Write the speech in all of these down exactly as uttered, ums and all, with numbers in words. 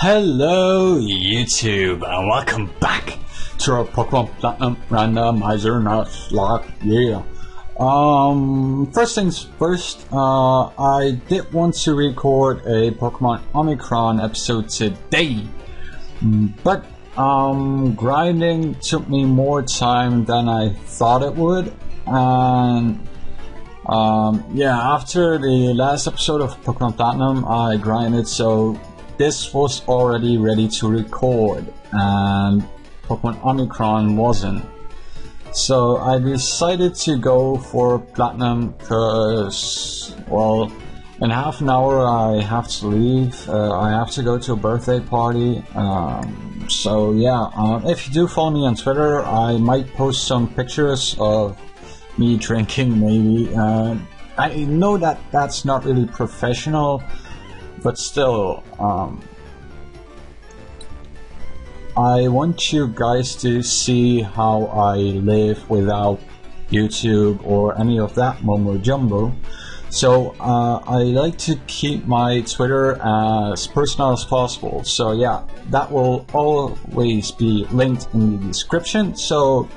Hello YouTube and welcome back to our Pokemon Platinum Randomizer Night Slash. Yeah. Um first things first, uh I did want to record a Pokemon Omicron episode today. But um grinding took me more time than I thought it would, and um yeah, after the last episode of Pokemon Platinum I grinded, so this was already ready to record and Pokemon Omicron wasn't. So I decided to go for Platinum because, well, in half an hour I have to leave. Uh, I have to go to a birthday party. Um, so yeah, uh, if you do follow me on Twitter, I might post some pictures of me drinking maybe. Uh, I know that that's not really professional, but still, um, I want you guys to see how I live without YouTube or any of that mumbo jumbo. So uh, I like to keep my Twitter as personal as possible. So yeah, that will always be linked in the description. So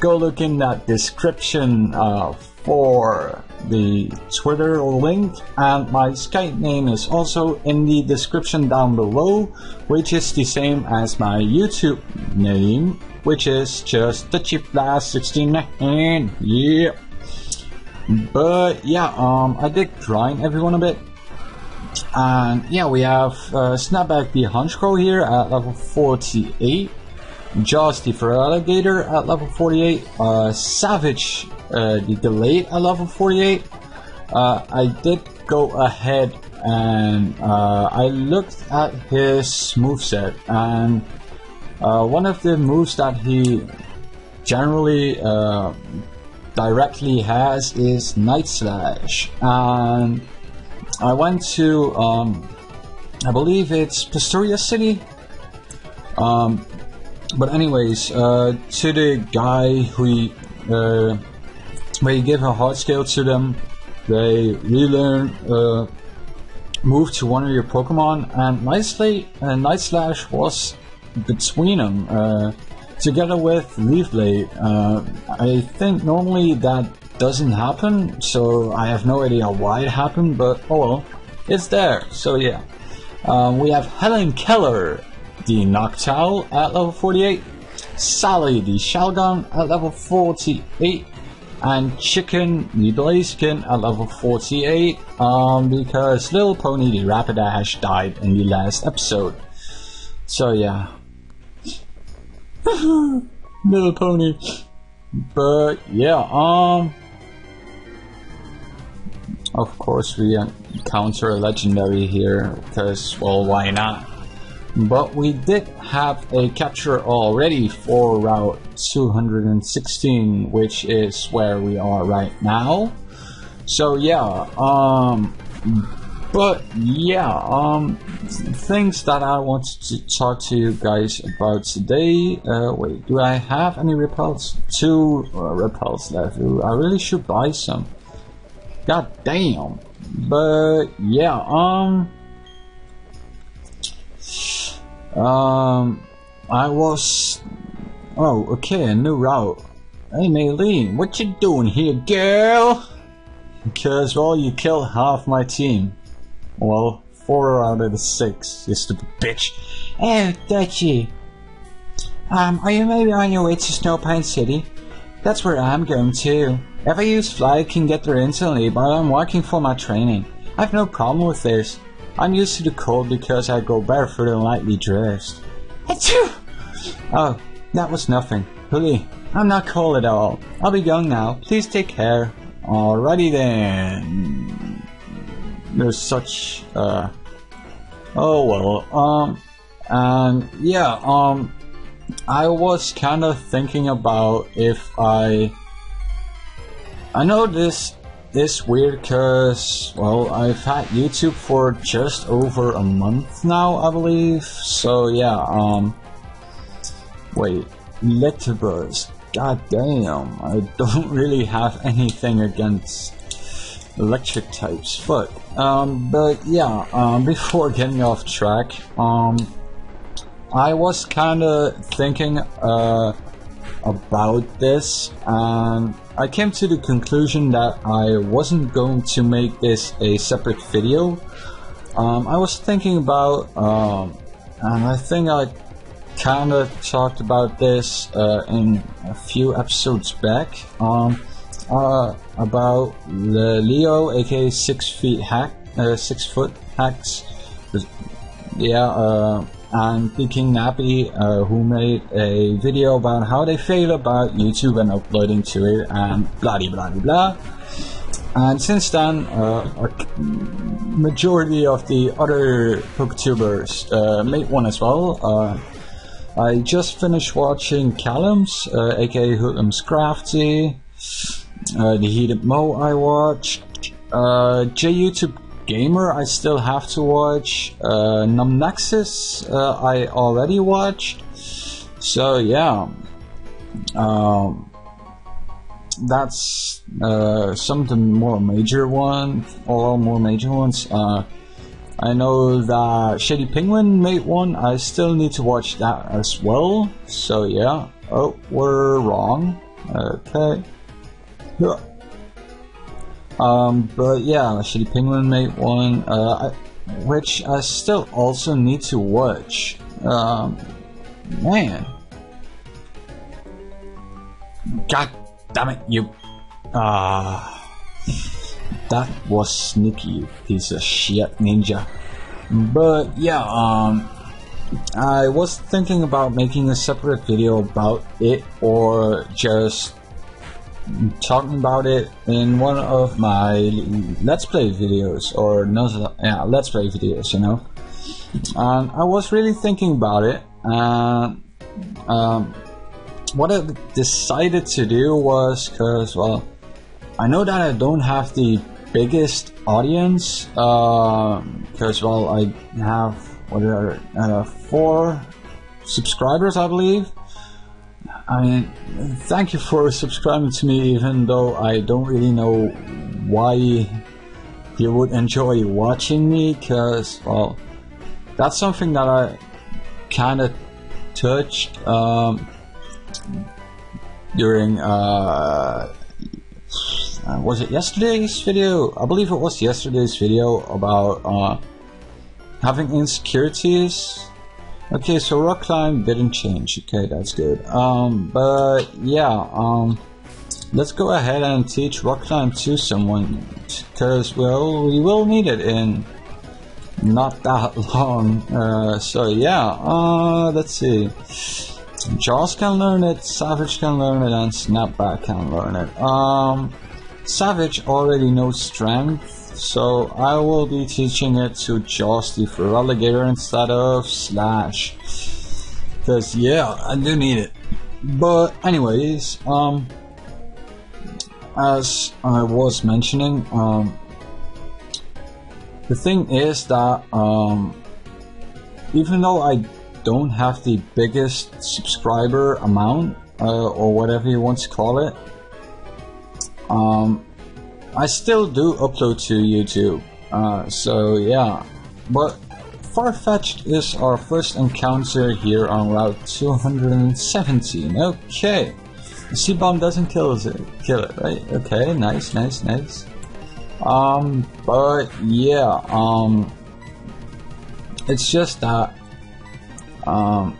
go look in that description uh, for the Twitter link, and my Skype name is also in the description down below, which is the same as my YouTube name, which is just Dutchie sixty-nine. Yeah. But yeah, um, I did grind everyone a bit, and yeah, we have uh, Snapback the Hunchcrow here at level forty-eight. Jaws the Feraligatr at level forty-eight, uh, Savage uh, the Delayed at level forty-eight. Uh, I did go ahead and uh, I looked at his moveset, and uh, one of the moves that he generally uh, directly has is Night Slash, and I went to, um, I believe it's Pastoria City. Um, But anyways, uh, to the guy who, uh, we give a hard scale to them, they relearn, uh, move to one of your Pokemon, and nicely, uh, Night Slash was between them, uh, together with Leaf Blade. Uh, I think normally that doesn't happen, so I have no idea why it happened, but oh well, it's there, so yeah. Um, we have Helen Keller the Noctowl at level forty-eight, Sally the Shelgon at level forty-eight, and Chicken the Blazekin at level forty-eight, um, because Little Pony the Rapidash died in the last episode. So yeah. Little Pony. But yeah, um... of course we encounter a legendary here, because, well, why not? But we did have a capture already for Route two hundred sixteen, which is where we are right now. So yeah, um, but yeah, um, things that I wanted to talk to you guys about today. Uh, wait, do I have any repels? Two uh, repels left. I really should buy some. God damn. But yeah, um... Um, I was... Oh, okay, a new route. Hey Maylene, what you doing here, girl? Because, well, you killed half my team. Well, four out of the six, you stupid bitch. Oh, Dutchie. Um, are you maybe on your way to Snowpine City? That's where I'm going to. If I use fly, I can get there instantly, but I'm working for my training. I have no problem with this. I'm used to the cold because I go barefoot and lightly dressed. Achoo! Oh, that was nothing. Really, I'm not cold at all. I'll be going now. Please take care. Alrighty then. There's such, uh... oh well, um... and yeah, um... I was kind of thinking about if I... I know this... It's weird because, well, I've had YouTube for just over a month now, I believe. So yeah, um, wait, Litiburs, god damn, I don't really have anything against electric types. Fuck. Um, but yeah, um, before getting off track, um, I was kinda thinking uh, about this, and I came to the conclusion that I wasn't going to make this a separate video. Um, I was thinking about, um, and I think I kinda talked about this uh, in a few episodes back, um, uh, about the Leo, aka six feet hack, uh, six foot hacks. Yeah, uh, and Peking Nappy, uh, who made a video about how they feel about YouTube and uploading to it, and blah de blah de blah. And since then, uh, a majority of the other PokeTubers uh, made one as well. Uh, I just finished watching Callum's, uh, aka Hoodlum's Crafty, uh, the Heated Mo I watched, uh, JYouTube Gamer I still have to watch, uh, NumNexus uh, I already watched, so yeah, um, that's uh, some of the more major ones, all more major ones. Uh, I know that Shady Penguin made one, I still need to watch that as well, so yeah. Oh, we're wrong, okay. Yeah. Um, but yeah, Shady Penguin made one, uh, I, which I still also need to watch. Um, man. God damn it, you. Ah. Uh, That was sneaky, you piece of shit ninja. But yeah, um, I was thinking about making a separate video about it, or just talking about it in one of my Let's Play videos, or Nuzlocke, yeah, Let's Play videos, you know. And I was really thinking about it, and um, what I decided to do was, cause well, I know that I don't have the biggest audience, because, uh, well, I have, what are, uh, four subscribers, I believe. I mean, thank you for subscribing to me, even though I don't really know why you would enjoy watching me, because, well, that's something that I kind of touched um, during, uh, Uh, was it yesterday's video? I believe it was yesterday's video about uh, having insecurities. Okay, so rock climb didn't change. Okay, that's good. Um, but yeah, um, let's go ahead and teach rock climb to someone, because well, we will need it in not that long. Uh, so yeah, uh, let's see. Jaws can learn it, Savage can learn it, and Snapback can learn it. Um, Savage already knows Strength, so I will be teaching it to Jaws the Feraligatr instead of Slash. Because, yeah, I do need it. But, anyways, um, as I was mentioning, um, the thing is that, um, even though I don't have the biggest subscriber amount, uh, or whatever you want to call it, um, I still do upload to YouTube, uh, so yeah. But Farfetch'd is our first encounter here on Route two hundred seventeen, okay. The sea bomb doesn't kill it, kill it, right? Okay, nice, nice, nice. Um, but yeah, um, it's just that, Um,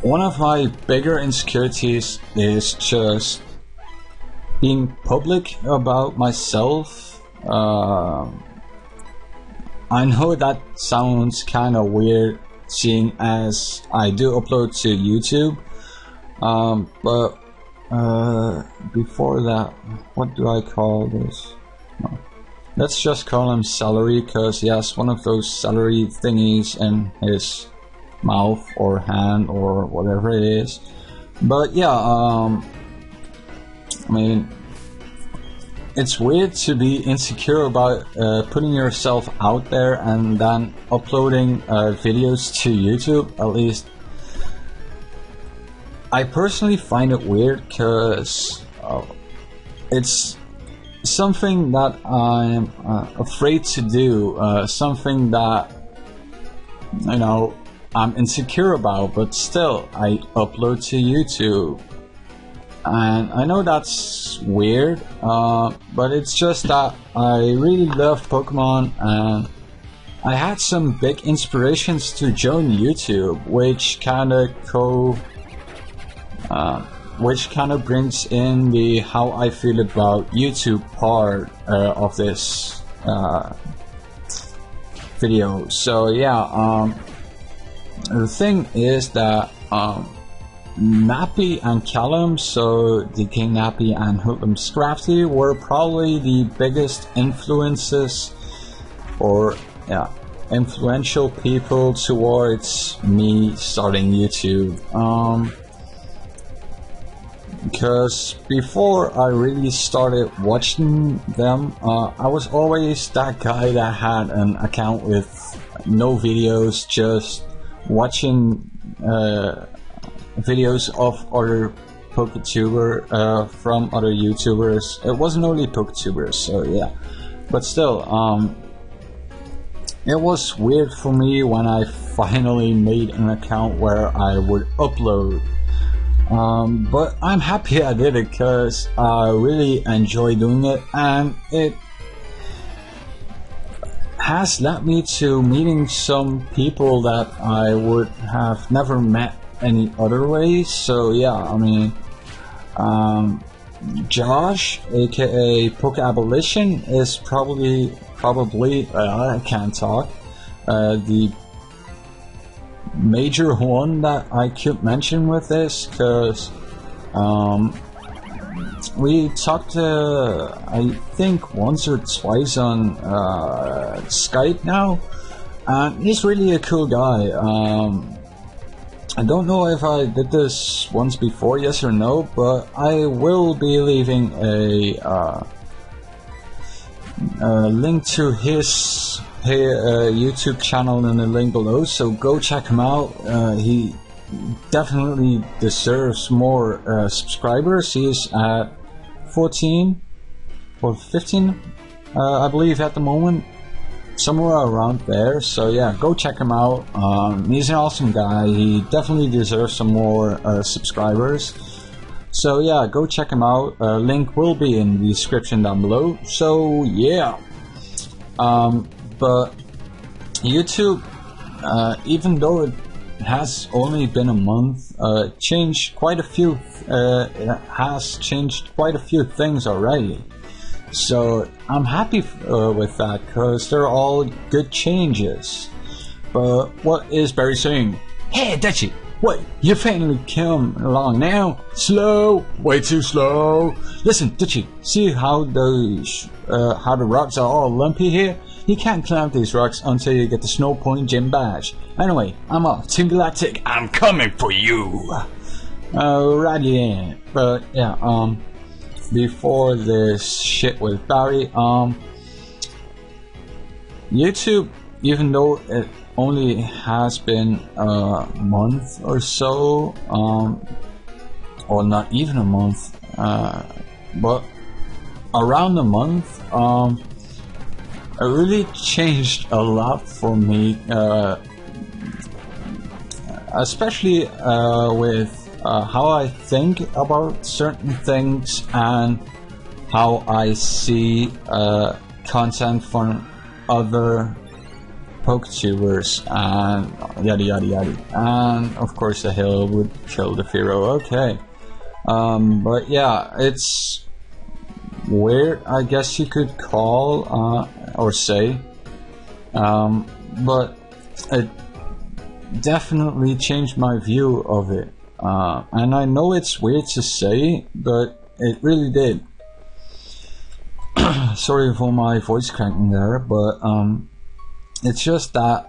one of my bigger insecurities is just being public about myself. Uh, I know that sounds kind of weird, seeing as I do upload to YouTube. Um, but uh, before that, what do I call this? No. Let's just call him Salary, because he has one of those salary thingies in his mouth or hand or whatever it is. But yeah, um I mean, it's weird to be insecure about uh, putting yourself out there and then uploading uh, videos to YouTube. At least I personally find it weird, because uh, it's something that I'm uh, afraid to do, uh, something that, you know, I'm insecure about, but still I upload to YouTube. And I know that's weird, uh, but it's just that I really love Pokemon, and I had some big inspirations to join YouTube, which kinda co... Uh, which kind of brings in the how I feel about YouTube part uh, of this uh, video. So yeah, um, the thing is that um, Nappy and Callum, so the King Nappy and Hoodlum Scrafty, were probably the biggest influences or yeah, influential people towards me starting YouTube. Um, Because before I really started watching them, uh, I was always that guy that had an account with no videos, just watching uh, videos of other Poketuber, uh from other YouTubers. It wasn't only Poketubers, so yeah. But still, um, it was weird for me when I finally made an account where I would upload. Um, but I'm happy I did it because I really enjoy doing it, and it has led me to meeting some people that I would have never met any other way. So yeah, I mean, um, Josh, aka Poke Abolition, is probably, probably, uh, I can't talk, uh, the major one that I could mention with this, because um, we talked uh, I think once or twice on uh, Skype now, and he's really a cool guy. um, I don't know if I did this once before, yes or no, but I will be leaving a, uh, a link to his Hey, uh, YouTube channel in the link below, so go check him out. Uh, he definitely deserves more uh, subscribers. He is at fourteen or fifteen, uh, I believe, at the moment, somewhere around there. So yeah, go check him out. Um, he's an awesome guy. He definitely deserves some more uh, subscribers. So yeah, go check him out. Uh, link will be in the description down below. So yeah. Um, But YouTube, uh, even though it has only been a month, uh, changed quite a few. Uh, it has changed quite a few things already. So I'm happy uh, with that, because they're all good changes. But what is Barry saying? Hey, Dutchie, what? You finally come along now? Slow, way too slow. Listen, Dutchie, see how those uh, how the rocks are all lumpy here. You can't climb these rocks until you get the Snowpoint Gym badge. Anyway, I'm off. Team Galactic, I'm coming for you! Alrighty, but yeah, um, before this shit with Barry, um, YouTube, even though it only has been a month or so, um, or not even a month, uh, but around a month, um, it really changed a lot for me, uh, especially uh, with uh, how I think about certain things and how I see uh, content from other Poketubers and yada yada yada. And of course the hill would kill the Fearow, okay. Um, but yeah, it's weird, I guess you could call uh, or say, um, but it definitely changed my view of it, uh, and I know it's weird to say, but it really did. Sorry for my voice cracking there, but um, it's just that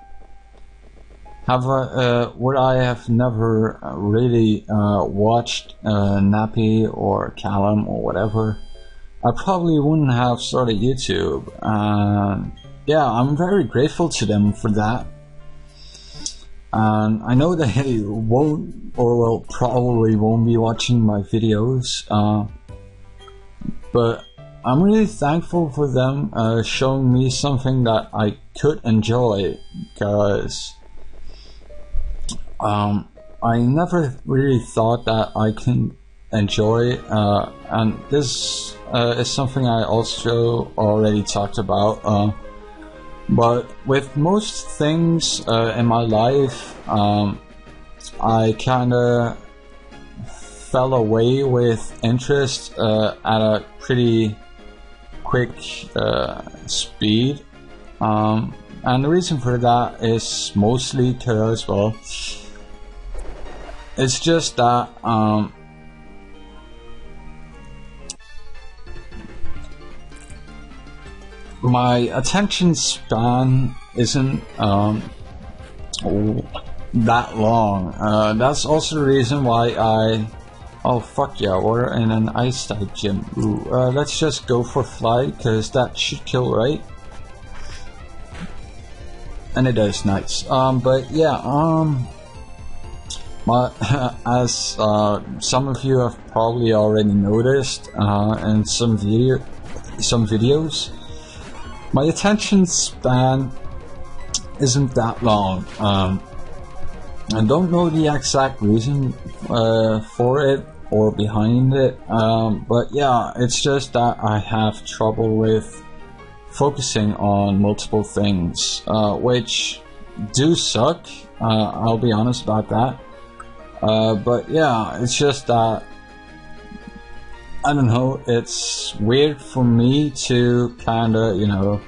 have I, uh, would I have never really uh, watched uh, Nappy or Callum or whatever, I probably wouldn't have started YouTube. Uh, yeah, I'm very grateful to them for that. And I know they won't, or well, probably won't be watching my videos. Uh, but I'm really thankful for them uh, showing me something that I could enjoy, because um, I never really thought that I can enjoy, uh, and this uh, is something I also already talked about. Uh, but with most things uh, in my life, um, I kinda fell away with interest uh, at a pretty quick uh, speed, um, and the reason for that is mostly because, well, it's just that um, my attention span isn't um, that long. Uh, that's also the reason why I... Oh fuck yeah, we're in an ice type gym. Ooh, uh, let's just go for fly, because that should kill, right? And it does, nice. Um, but yeah, um... my, as uh, some of you have probably already noticed uh, in some, video some videos, my attention span isn't that long. Um, I don't know the exact reason uh, for it or behind it, um, but yeah, it's just that I have trouble with focusing on multiple things, uh, which do suck, uh, I'll be honest about that, uh, but yeah, it's just that, I don't know, it's weird for me to kinda, you know,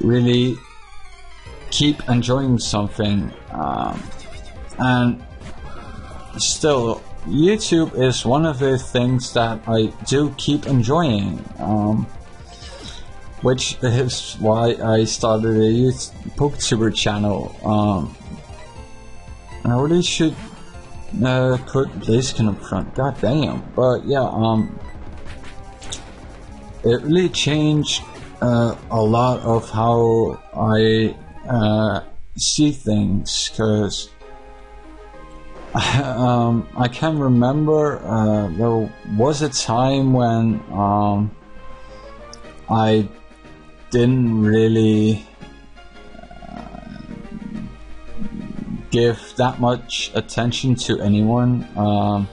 really keep enjoying something, um, and still, YouTube is one of the things that I do keep enjoying, um, which is why I started a PokeTuber channel. Um, I really should uh, put Blazekin up front, god damn, but yeah, um, it really changed uh, a lot of how I uh see things, because um, I can remember uh, there was a time when um, I didn't really uh, give that much attention to anyone, um,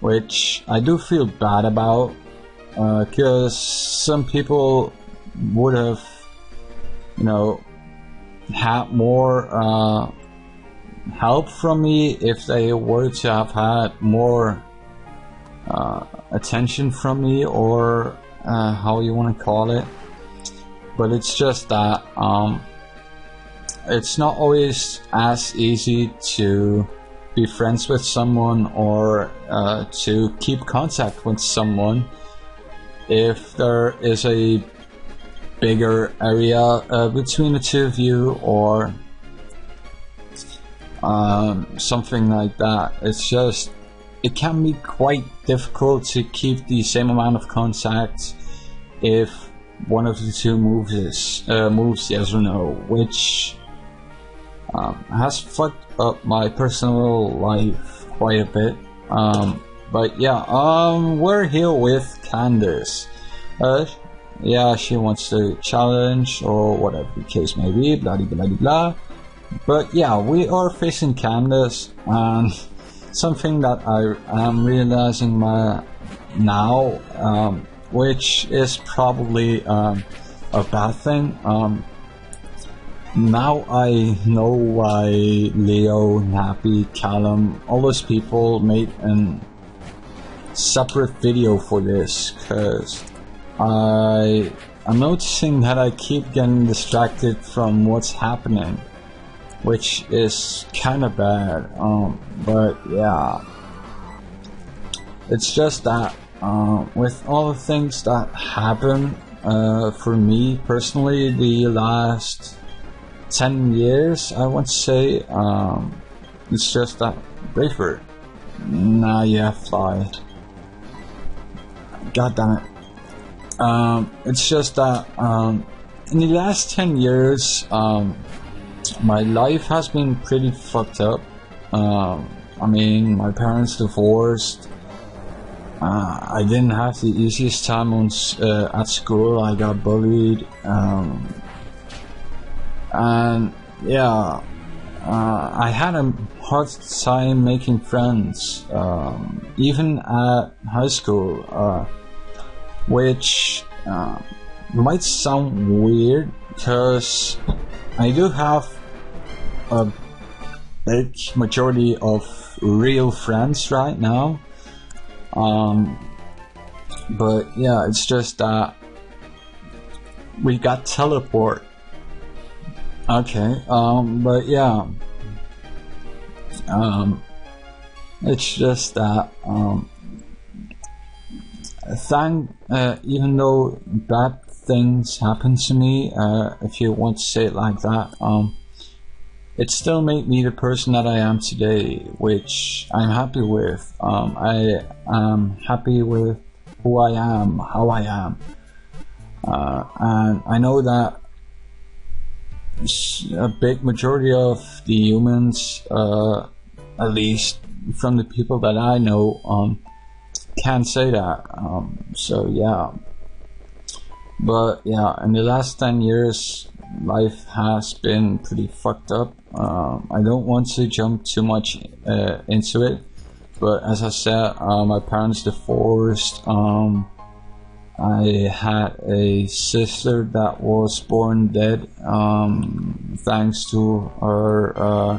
which I do feel bad about, because uh, some people would have, you know, had more uh, help from me if they were to have had more uh, attention from me, or uh, how you want to call it. But it's just that um, it's not always as easy to be friends with someone, or uh, to keep contact with someone, if there is a bigger area uh, between the two of you, or um, something like that. It's just, it can be quite difficult to keep the same amount of contact if one of the two moves is, uh, moves yes or no, which um, has fucked up my personal life quite a bit. Um, but yeah, um, we're here with Candace. Uh, Yeah, she wants to challenge, or whatever the case may be, blah de blah de blah. But yeah, we are facing Candace, and something that I am realizing my, now, um, which is probably um, a bad thing. Um, now I know why Leo, Nappy, Callum, all those people made a separate video for this, because I am noticing that I keep getting distracted from what's happening, which is kind of bad, um, but yeah, it's just that uh, with all the things that happen uh, for me personally the last ten years, I would say, um, it's just that Braveheart, nah yeah fly, god damn it. Um, it's just that um, in the last ten years, um, my life has been pretty fucked up. Um, I mean, my parents divorced, Uh, I didn't have the easiest time on, uh, at school. I got bullied, um, and yeah, uh, I had a hard time making friends, um, even at high school, uh, which uh, might sound weird because I do have a big majority of real friends right now. Um, but yeah, it's just that we got teleport. Okay, um, but yeah, um, it's just that, um, thank, uh, even though bad things happen to me, uh, if you want to say it like that, um, it still made me the person that I am today, which I'm happy with. Um, I am happy with who I am, how I am. Uh, and I know that a big majority of the humans, uh, at least from the people that I know, um, can't say that. Um, so yeah. But yeah, in the last ten years, life has been pretty fucked up. Um, I don't want to jump too much uh, into it, but as I said, uh, my parents divorced. Um, I had a sister that was born dead, um, thanks to her uh,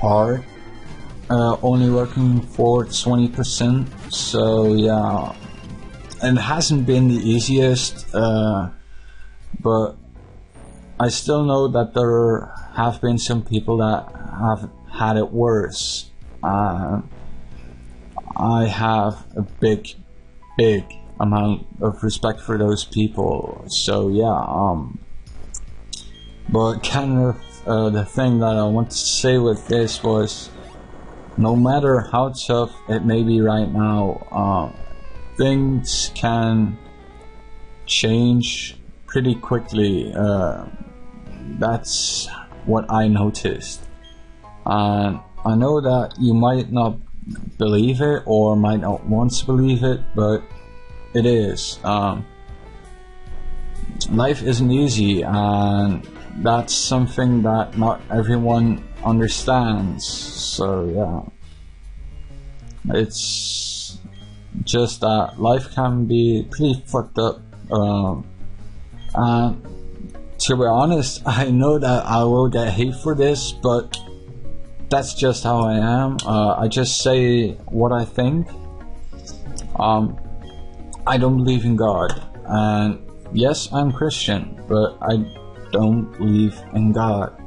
heart uh, only working for twenty percent. So yeah, and it hasn't been the easiest, uh, but I still know that there have been some people that have had it worse. Uh, I have a big, big amount of respect for those people. So yeah, um, but kind of uh, the thing that I want to say with this was, no matter how tough it may be right now, uh, things can change pretty quickly. Uh, that's what I noticed, and I know that you might not believe it or might not want to believe it, but it is. Um, life isn't easy, and that's something that not everyone understands. So yeah, it's just that life can be pretty fucked up. Um, and to be honest, I know that I will get hate for this, but that's just how I am. Uh, I just say what I think. Um, I don't believe in God, and yes, I'm Christian, but I don't believe in God,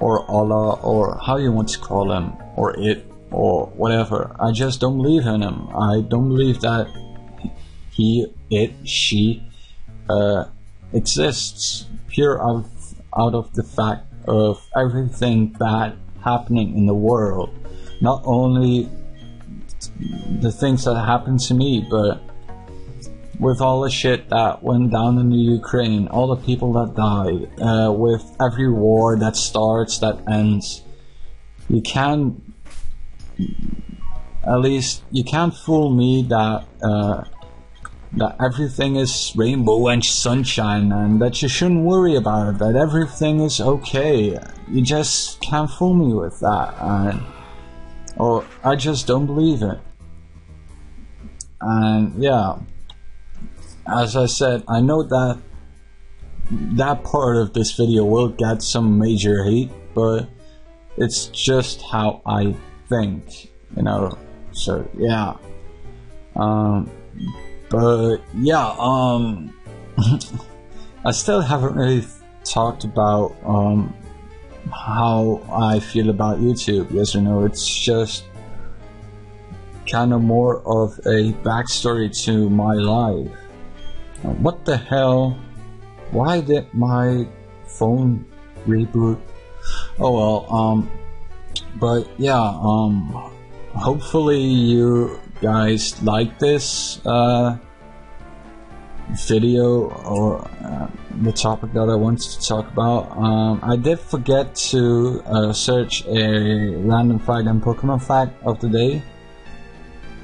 or Allah, or how you want to call Him, or it, or whatever. I just don't believe in Him. I don't believe that He, it, she, uh, exists. Pure out of, out of the fact of everything bad happening in the world, not only the things that happened to me, but with all the shit that went down in the Ukraine, all the people that died, uh, with every war that starts, that ends, you can't, at least you can't fool me that uh, that everything is rainbow and sunshine, and that you shouldn't worry about it, that everything is okay. You just can't fool me with that, and, or I just don't believe it. And yeah, as I said, I know that that part of this video will get some major hate, but it's just how I think, you know. So yeah, um, but yeah, um, I still haven't really talked about um, how I feel about YouTube. Yes or no? It's just kind of more of a backstory to my life. What the hell? Why did my phone reboot? Oh well. Um, but yeah. Um, hopefully you guys like this uh, video, or uh, the topic that I wanted to talk about. Um, I did forget to uh, search a random fact and Pokemon fact of the day,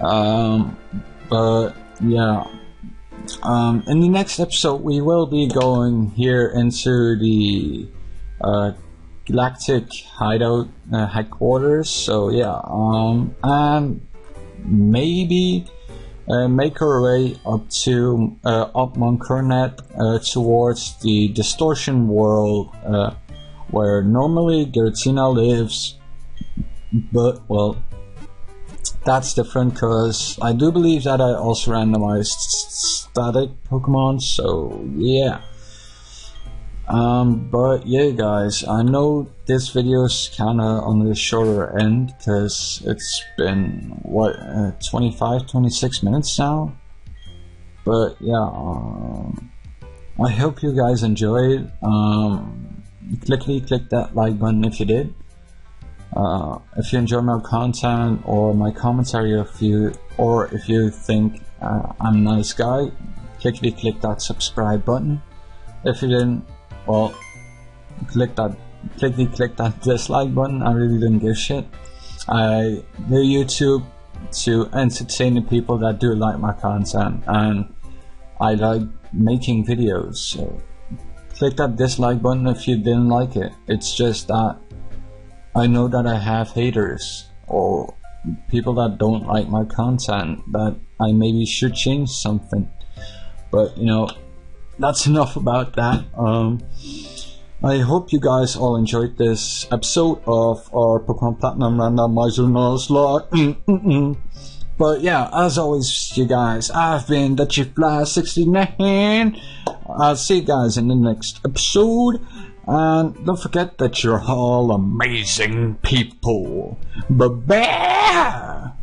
um, But yeah, um, in the next episode we will be going here into the uh, Galactic Hideout uh, headquarters. So yeah, um, and maybe uh, make our way up to uh, up Mount Coronet uh, towards the Distortion World, uh, where normally Giratina lives. But well, that's different because I do believe that I also randomized static Pokemon. So yeah. Um, but yeah, guys, I know this video is kind of on the shorter end because it's been, what, uh, twenty-five, twenty-six minutes now? But yeah, um, I hope you guys enjoyed. Um, clickly click that like button if you did. Uh, if you enjoy my content or my commentary, if you, or if you think uh, I'm a nice guy, clickly click that subscribe button. If you didn't, well, click that, clickly click that dislike button. I really didn't give a shit. I do YouTube to entertain the people that do like my content, and I like making videos. So click that dislike button if you didn't like it. It's just that I know that I have haters or people that don't like my content, that I maybe should change something. But you know, that's enough about that. Um, I hope you guys all enjoyed this episode of our Pokemon Platinum Randomizer Nuzlocke. But yeah, as always, you guys, I've been Dutchie Fly sixty-nine. I'll see you guys in the next episode. And don't forget that you're all amazing people. Bye-bye!